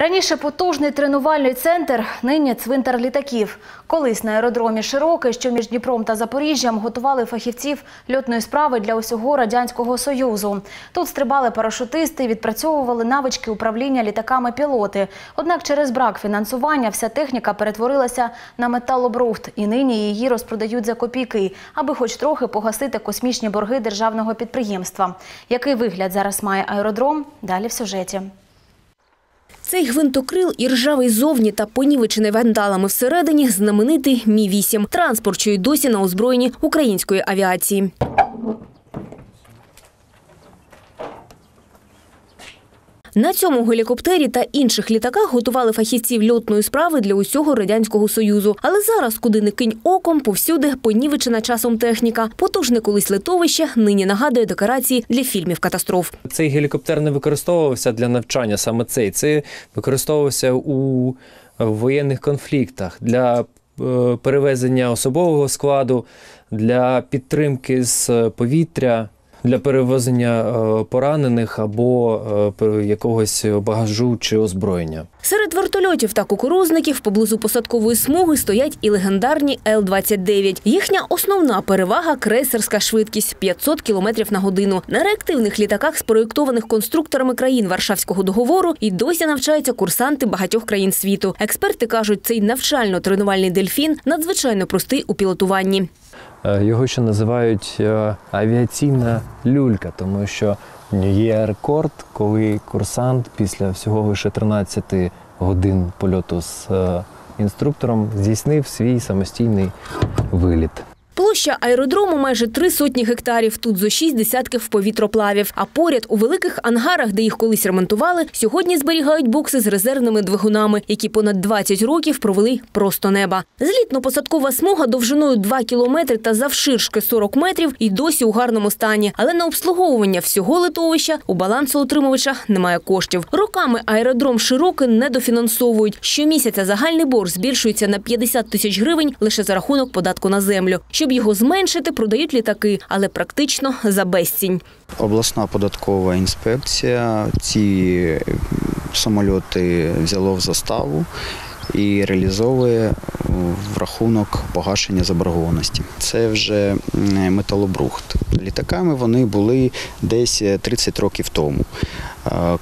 Раніше потужний тренувальний центр, нині цвинтар літаків. Колись на аеродромі Широке, що між Дніпром та Запоріжжям, готували фахівців льотної справи для усього Радянського Союзу. Тут стрибали парашутисти, відпрацьовували навички управління літаками пілоти. Однак через брак фінансування вся техніка перетворилася на металобрухт, і нині її розпродають за копійки, аби хоч трохи погасити космічні борги державного підприємства. Який вигляд зараз має аеродром – далі в сюжеті. Цей гвинтокрил і ржавий зовні та понівечений вандалами всередині – знаменитий Мі-8. Транспорт, що й досі на озброєнні української авіації. На цьому гелікоптері та інших літаках готували фахівців льотної справи для усього Радянського Союзу. Але зараз, куди не кинь оком, повсюди понівечена часом техніка. Потужне колись литовище нині нагадує декорації для фільмів катастроф. Цей гелікоптер не використовувався для навчання, саме цей. Це використовувався у воєнних конфліктах для перевезення особового складу, для підтримки з повітря, для перевезення поранених або якогось багажу чи озброєння. Серед вертольотів та кукурузників поблизу посадкової смуги стоять і легендарні Л-29. Їхня основна перевага – крейсерська швидкість – 500 км на годину. На реактивних літаках, спроєктованих конструкторами країн Варшавського договору, і досі навчаються курсанти багатьох країн світу. Експерти кажуть, цей навчально-тренувальний «Дельфін» надзвичайно простий у пілотуванні. Його ще називають авіаційна люлька, тому що є рекорд, коли курсант після всього лише 13 годин польоту з інструктором здійснив свій самостійний виліт. Площа аеродрому – майже 300 гектарів, тут зо 6 десятків повітроплавів. А поряд, у великих ангарах, де їх колись ремонтували, сьогодні зберігають бокси з резервними двигунами, які понад 20 років провели просто неба. Злітно-посадкова смуга довжиною 2 кілометри та завширшки 40 метрів і досі у гарному стані. Але на обслуговування всього литовища у балансоутримувача немає коштів. Роками аеродром Широке недофінансовують. Щомісяця загальний борг збільшується на 50 тисяч гривень лише за рахунок податку на землю. Щоб його зменшити, продають літаки, але практично за безцінь. Обласна податкова інспекція ці самоліти взяло в заставу і реалізовує в рахунок погашення заборгованості. Це вже металобрухт. Літаками вони були десь 30 років тому,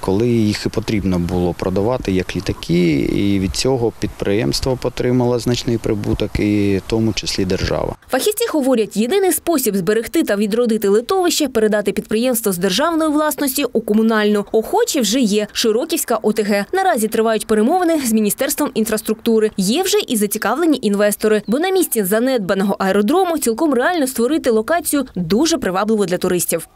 коли їх і потрібно було продавати як літаки, і від цього підприємство отримало значний прибуток, і в тому числі держава. Фахівці говорять, єдиний спосіб зберегти та відродити литовище – передати підприємство з державної власності у комунальну. Охочі вже є. Широківська ОТГ. Наразі тривають перемовини з Міністерством інфраструктури. Є вже і зацікавлені інвестори, бо на місці занедбаного аеродрому цілком реально створити локацію дуже привабливу для туристів.